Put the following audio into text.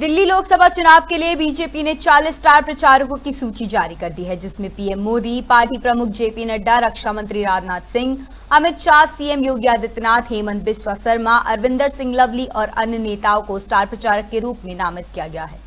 दिल्ली लोकसभा चुनाव के लिए बीजेपी ने 40 स्टार प्रचारकों की सूची जारी कर दी है, जिसमें पीएम मोदी, पार्टी प्रमुख जेपी नड्डा, रक्षा मंत्री राजनाथ सिंह, अमित शाह, सीएम योगी आदित्यनाथ, हेमंत बिस्वा शर्मा, अरविंदर सिंह लवली और अन्य नेताओं को स्टार प्रचारक के रूप में नामित किया गया है।